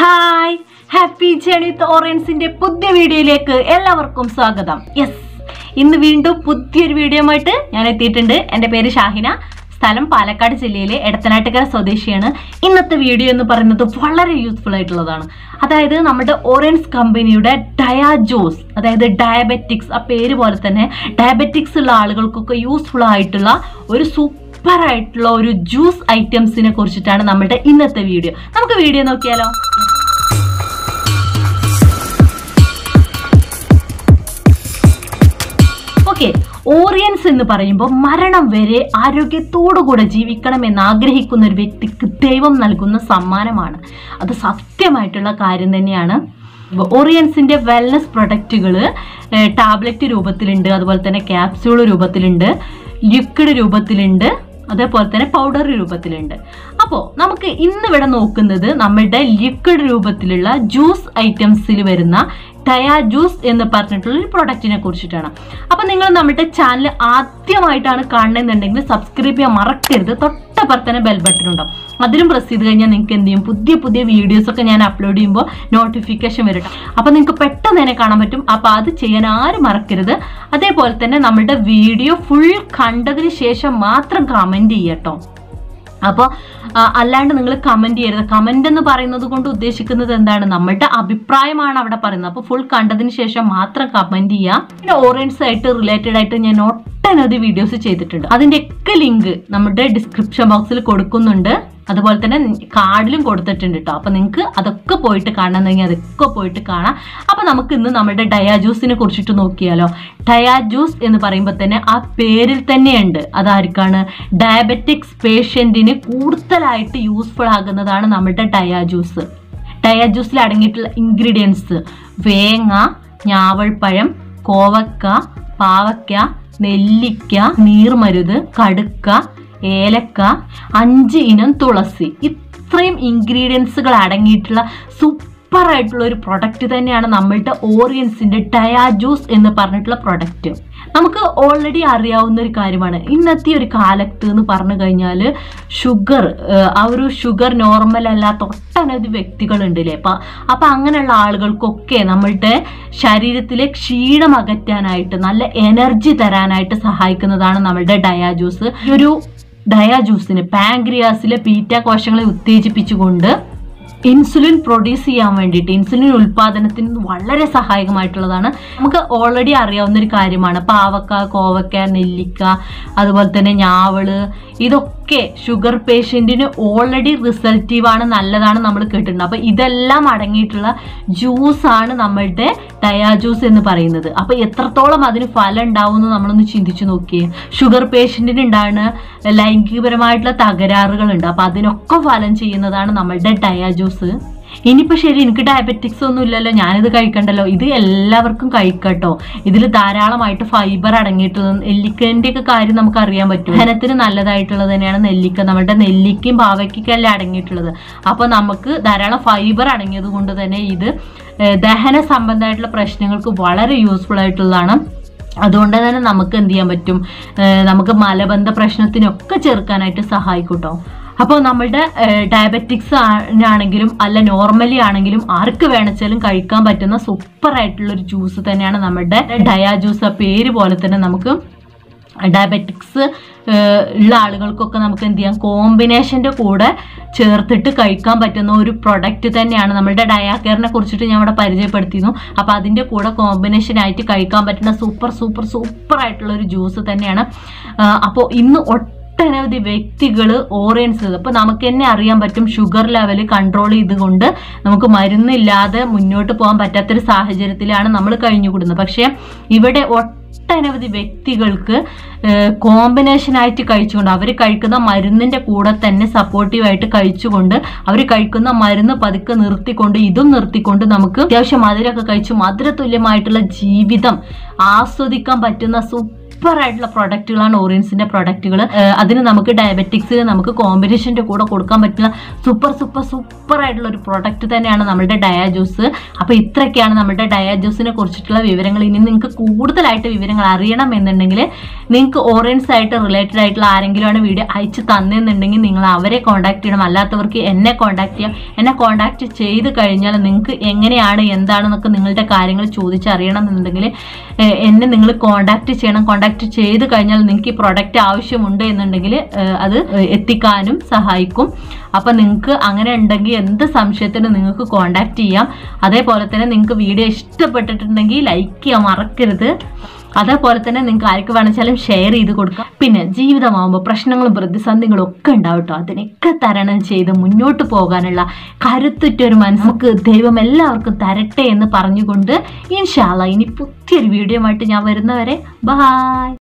Hi! Happy Journey with Oriens in the Puddi video. Ellavarkkum swagatham. Yes! In the window, Puddi video maite. Njan ethittundu. Ende peru Shahina. Sthalam Palakkad jillayile Edathanatkara swadeshiyanu. Innathe video ennu parayunnathu valare useful aayittulladaanu. Adayathu nammade Oriens companyude diajuice adayathu diabetics aa peru pole thanne diabetics ulla aalukalkku useful aayittulla oru super aayittulla oru juice items ine kurichittana nammade innathe video. Namukku video nokkiyalo. Okay. Oriens ennu parayumbo maranam vare aarogyathodu kooda jeevikkanam ennu aagrahikkunna oru vyaktike deivam nalkunna sammanamanu. Adu satyamaayittulla karyam thanneyanu. Oriensinte wellness productukal tablet രൂപത്തിലുണ്ട്, അതുപോലെ തന്നെ capsule രൂപത്തിലുണ്ട്, liquid രൂപത്തിലുണ്ട്, അതേപോലെ തന്നെ powder രൂപത്തിലുണ്ട്. അപ്പോൾ നമുക്ക് ഇന്ന് ഇവിടെ നോക്കുന്നത് നമ്മുടെ liquid രൂപത്തിലുള്ള juice itemsil വരുന്ന Diajuice എന്ന് പറഞ്ഞിട്ടുള്ള ഒരു പ്രോഡക്റ്റിനെ കുറിച്ചിട്ടാണ്. അപ്പോൾ നിങ്ങൾ നമ്മുടെ ചാനൽ ആദ്യമായിട്ടാണ് കാണുന്നതെന്നുണ്ടെങ്കിൽ സബ്സ്ക്രൈബ് ചെയ്യാൻ മറക്കരുത്. തൊട്ടപ്പുറത്തന്നെ ബെൽ ബട്ടൺ ഉണ്ടാവും. അതിലും പ്രസ് ചെയ്ത് കഴിഞ്ഞാൽ നിങ്ങൾക്ക് എന്ത് ചെയ്യും പുതിയ പുതിയ വീഡിയോസ് ഒക്കെ ഞാൻ അപ്ലോഡ് ചെയ്യുമ്പോൾ നോട്ടിഫിക്കേഷൻ വരും. അപ്പോൾ നിങ്ങൾക്ക് പെട്ടെന്ന് തന്നെ കാണാൻ പറ്റും. അപ്പോൾ അത് ചെയ്യാൻ ആരും മറക്കരുത്. അതേപോലെ തന്നെ നമ്മുടെ വീഡിയോ ഫുൾ കണ്ടതിന് ശേഷം മാത്രം കമന്റ് ചെയ്യട്ടോ. അപ്പോൾ അല്ലാണ്ട് നിങ്ങൾ കമന്റ് ചെയ്യരുത്. കമന്റ് എന്ന് പറയുന്നത് കൊണ്ട് ഉദ്ദേശിക്കുന്നത് എന്താണ്? നമ്മുടെ അഭിപ്രായമാണ് അവിടെ പറയുന്നത്. അപ്പോൾ ഫുൾ കണ്ടതിന് ശേഷം മാത്രം കമന്റ് ചെയ്യുക. പിന്നെ ഓറിയൻസ് ആയിട്ട് റിലേറ്റഡ് ആയിട്ട് ഞാൻ ഒട്ടനവധി വീഡിയോസ് ചെയ്തിട്ടുണ്ട്. അതിൻ്റെയൊക്കെ ലിങ്ക് നമ്മുടെ ഡിസ്ക്രിപ്ഷൻ ബോക്സിൽ കൊടുക്കുന്നുണ്ട്. അതുപോലെ തന്നെ കാർഡിലും കൊടുത്തിട്ടുണ്ട് കേട്ടോ. അപ്പോൾ നിങ്ങൾക്ക് അതൊക്കെ പോയിട്ട് കാണണമെങ്കിൽ അതൊക്കെ പോയിട്ട് കാണാം. അപ്പോൾ നമുക്ക് ഇന്ന് നമ്മുടെ ഡയാജൂസിനെ കുറിച്ചിട്ട് നോക്കിയാലോ. ഡയാജൂസ് എന്ന് പറയുമ്പോൾ തന്നെ ആ പേരിൽ തന്നെയുണ്ട് അതാർക്കാണ് ഡയബറ്റിക്സ് പേഷ്യൻറ്റിന് കൂടുതലായിട്ട് യൂസ്ഫുൾ ആകുന്നതാണ് നമ്മുടെ ഡയാജൂസ്. ഡയാജൂസിൽ അടങ്ങിയിട്ടുള്ള ഇൻഗ്രീഡിയൻസ് വേങ്ങ, ഞാവൾപ്പഴം, കോവക്ക, പാവയ്ക്ക, നെല്ലിക്ക, നീർമരുത്, കടുക്ക, ഏലക്ക, 5 ഇനം തുളസി, ഇത്രയും ഇൻഗ്രീഡിയൻസുകൾ അടങ്ങിയിട്ടുള്ള സൂപ്പർ ആയിട്ടുള്ള ഒരു പ്രൊഡക്റ്റ് തന്നെയാണ് നമ്മളുടെ ഓറിയൻസിൻ്റെ ഡയാജൂസ് എന്ന് പറഞ്ഞിട്ടുള്ള പ്രൊഡക്റ്റ്. നമുക്ക് ഓൾറെഡി അറിയാവുന്ന ഒരു കാര്യമാണ്. ഇന്നത്തെ ഒരു കാലത്ത് എന്ന് പറഞ്ഞു കഴിഞ്ഞാൽ ഷുഗർ ആ ഒരു ഷുഗർ നോർമൽ അല്ലാത്ത ഒട്ടനവധി വ്യക്തികളുണ്ടല്ലേ. അപ്പം അങ്ങനെയുള്ള ആളുകൾക്കൊക്കെ നമ്മളുടെ ശരീരത്തിലെ ക്ഷീണം അകറ്റാനായിട്ട് നല്ല എനർജി തരാനായിട്ട് സഹായിക്കുന്നതാണ് നമ്മളുടെ ഡയാജൂസ്. ഈ ഒരു ഡയാജൂസിന് പാൻക്രിയാസിലെ ബീറ്റ കോശങ്ങളെ ഉത്തേജിപ്പിച്ചുകൊണ്ട് ഇൻസുലിൻ പ്രൊഡ്യൂസ് ചെയ്യാൻ വേണ്ടിയിട്ട് ഇൻസുലിൻ ഉൽപ്പാദനത്തിന് വളരെ സഹായകമായിട്ടുള്ളതാണ്. നമുക്ക് ഓൾറെഡി അറിയാവുന്നൊരു കാര്യമാണ്. പാവക്ക, കോവക്ക, നെല്ലിക്ക, അതുപോലെ തന്നെ ഞാവള്, ഇതൊക്കെ ഷുഗർ പേഷ്യൻറ്റിന് ഓൾറെഡി റിസൾട്ടീവാണ്, നല്ലതാണ് നമ്മൾ കേട്ടിട്ടുണ്ട്. അപ്പോൾ ഇതെല്ലാം അടങ്ങിയിട്ടുള്ള ജ്യൂസാണ് നമ്മളുടെ ഡയാജൂസ് എന്ന് പറയുന്നത്. അപ്പോൾ എത്രത്തോളം അതിന് ഫലം ഉണ്ടാവുമെന്ന് നമ്മളൊന്ന് ചിന്തിച്ചു നോക്കിയേ. ഷുഗർ പേഷ്യൻറ്റിന് ഉണ്ടാകുന്ന ലൈംഗികപരമായിട്ടുള്ള തകരാറുകളുണ്ട്. അപ്പോൾ അതിനൊക്കെ ഫലം ചെയ്യുന്നതാണ് നമ്മളുടെ ഡയാജൂസ്. ഇനിയിപ്പോൾ ശരി, എനിക്ക് ഡയബറ്റിക്സ് ഒന്നും ഇല്ലല്ലോ, ഞാനിത് കഴിക്കണ്ടല്ലോ, ഇത് എല്ലാവർക്കും കഴിക്കട്ടോ. ഇതിൽ ധാരാളമായിട്ട് ഫൈബർ അടങ്ങിയിട്ടുള്ളത്, നെല്ലിക്കൻ്റെയൊക്കെ കാര്യം നമുക്ക് അറിയാൻ പറ്റും. ദഹനത്തിന് നല്ലതായിട്ടുള്ളത് തന്നെയാണ് നെല്ലിക്ക. നമ്മുടെ നെല്ലിക്കയും പാവയ്ക്കല്ലേ അടങ്ങിയിട്ടുള്ളത്. അപ്പോൾ നമുക്ക് ധാരാളം ഫൈബർ അടങ്ങിയത് കൊണ്ട് തന്നെ ഇത് ദഹന സംബന്ധമായിട്ടുള്ള പ്രശ്നങ്ങൾക്ക് വളരെ യൂസ്ഫുൾ ആയിട്ടുള്ളതാണ്. അതുകൊണ്ട് തന്നെ നമുക്ക് എന്ത് ചെയ്യാൻ പറ്റും, നമുക്ക് മലബന്ധ പ്രശ്നത്തിനൊക്കെ ചേർക്കാനായിട്ട് സഹായിക്കൂട്ടോ. അപ്പോൾ നമ്മളുടെ ഡയബറ്റിക്സ് ആണെങ്കിലും അല്ല നോർമലി ആണെങ്കിലും ആർക്ക് വേണമെങ്കിലും കഴിക്കാൻ പറ്റുന്ന സൂപ്പറായിട്ടുള്ളൊരു ജ്യൂസ് തന്നെയാണ് നമ്മുടെ ഡയാജൂസ്. പേര് പോലെ തന്നെ നമുക്ക് ഡയബറ്റിക്സ് ഉള്ള ആളുകൾക്കൊക്കെ നമുക്ക് എന്ത് ചെയ്യാം, കോമ്പിനേഷൻ്റെ കൂടെ ചേർത്തിട്ട് കഴിക്കാൻ പറ്റുന്ന ഒരു പ്രൊഡക്റ്റ് തന്നെയാണ് നമ്മളുടെ ഡയാകെയറിനെ കുറിച്ചിട്ട് ഞാൻ ഇവിടെ പരിചയപ്പെടുത്തിയിരുന്നു. അപ്പോൾ അതിൻ്റെ കൂടെ കോമ്പിനേഷനായിട്ട് കഴിക്കാൻ പറ്റുന്ന സൂപ്പർ സൂപ്പർ സൂപ്പറായിട്ടുള്ളൊരു ജ്യൂസ് തന്നെയാണ്. അപ്പോൾ ഇന്ന് ഒട്ടനവധി വ്യക്തികൾ ഓറിയൻസ്, അപ്പോൾ നമുക്ക് തന്നെ അറിയാൻ പറ്റും, ഷുഗർ ലെവൽ കൺട്രോൾ ചെയ്തുകൊണ്ട് നമുക്ക് മരുന്നില്ലാതെ മുന്നോട്ട് പോകാൻ പറ്റാത്തൊരു സാഹചര്യത്തിലാണ് നമ്മൾ കഴിഞ്ഞുകൂടുന്നത്. പക്ഷേ ഇവിടെ ഒട്ടനവധി വ്യക്തികൾക്ക് കോമ്പിനേഷനായിട്ട് കഴിച്ചുകൊണ്ട് അവർ കഴിക്കുന്ന മരുന്നിൻ്റെ കൂടെ തന്നെ സപ്പോർട്ടീവായിട്ട് കഴിച്ചുകൊണ്ട് അവർ കഴിക്കുന്ന മരുന്ന് പതുക്കെ നിർത്തിക്കൊണ്ട് ഇതും നിർത്തിക്കൊണ്ട് നമുക്ക് അത്യാവശ്യം മധുരമൊക്കെ കഴിച്ച് മധുരതുല്യമായിട്ടുള്ള ജീവിതം ആസ്വദിക്കാൻ പറ്റുന്ന super ആയിട്ടുള്ള പ്രോഡക്റ്റുകളാണ് ഓറിയൻസിന്റെ പ്രോഡക്റ്റുകൾ. അതിന് നമുക്ക് ഡയബറ്റിക്സിന് നമുക്ക് കോമ്പിനേഷന്റെ കൂടെ കൊടുക്കാൻ പറ്റുന്ന സൂപ്പർ സൂപ്പർ സൂപ്പർ ആയിട്ടുള്ള ഒരു പ്രോഡക്റ്റ് തന്നെയാണ് നമ്മുടെ ഡയ ജ്യൂസ്. അപ്പോൾ ഇത്രയൊക്കെയാണ് നമ്മുടെ ഡയ ജ്യൂസിനെ കുറിച്ചിട്ടുള്ള വിവരങ്ങൾ. ഇനി നിങ്ങൾക്ക് കൂടുതലായിട്ട് വിവരങ്ങൾ അറിയണം എന്നുണ്ടെങ്കിൽ നിങ്ങൾക്ക് ഓറിയൻസ് ആയിട്ട് റിലേറ്റഡ് ആയിട്ടുള്ള ആരെങ്കിലുമാണ് വീഡിയോ അയച്ചു തന്നെന്നുണ്ടെങ്കിൽ നിങ്ങൾ അവരെ കോൺടാക്ട് ചെയ്യണം. അല്ലാത്തവർക്ക് എന്നെ കോൺടാക്ട് ചെയ്യാം. എന്നെ കോൺടാക്ട് ചെയ്ത് കഴിഞ്ഞാൽ നിങ്ങൾക്ക് എങ്ങനെയാണ് എന്താണെന്നൊക്കെ നിങ്ങളുടെ കാര്യങ്ങൾ ചോദിച്ചറിയണം എന്നുണ്ടെങ്കിൽ എന്നെ നിങ്ങൾ കോൺടാക്ട് ചെയ്യണം. കോൺടാക്ട് ചെയ്ത് കഴിഞ്ഞാൽ നിങ്ങൾക്ക് ഈ പ്രോഡക്റ്റ് ആവശ്യമുണ്ട് എന്നുണ്ടെങ്കിൽ അത് എത്തിക്കാനും സഹായിക്കും. അപ്പം നിങ്ങൾക്ക് അങ്ങനെ ഉണ്ടെങ്കിൽ എന്ത് സംശയത്തിന് നിങ്ങൾക്ക് കോൺടാക്ട് ചെയ്യാം. അതേപോലെ തന്നെ നിങ്ങൾക്ക് വീഡിയോ ഇഷ്ടപ്പെട്ടിട്ടുണ്ടെങ്കിൽ ലൈക്ക് ചെയ്യാൻ മറക്കരുത്. അതേപോലെ തന്നെ നിങ്ങൾക്ക് ആർക്ക് വേണമെച്ചാലും ഷെയർ ചെയ്ത് കൊടുക്കാം. പിന്നെ ജീവിതമാകുമ്പോൾ പ്രശ്നങ്ങളും പ്രതിസന്ധികളും ഒക്കെ ഉണ്ടാവും കേട്ടോ. അതിനൊക്കെ തരണം ചെയ്ത് മുന്നോട്ട് പോകാനുള്ള കരുത്തുറ്റൊരു മനസ്സുക്ക് ദൈവം എല്ലാവർക്കും തരട്ടെ എന്ന് പറഞ്ഞുകൊണ്ട് ഇൻഷാ അല്ലാഹ് ഇനി പുതിയൊരു വീഡിയോ ആയിട്ട് ഞാൻ വരുന്നവരെ ബൈ.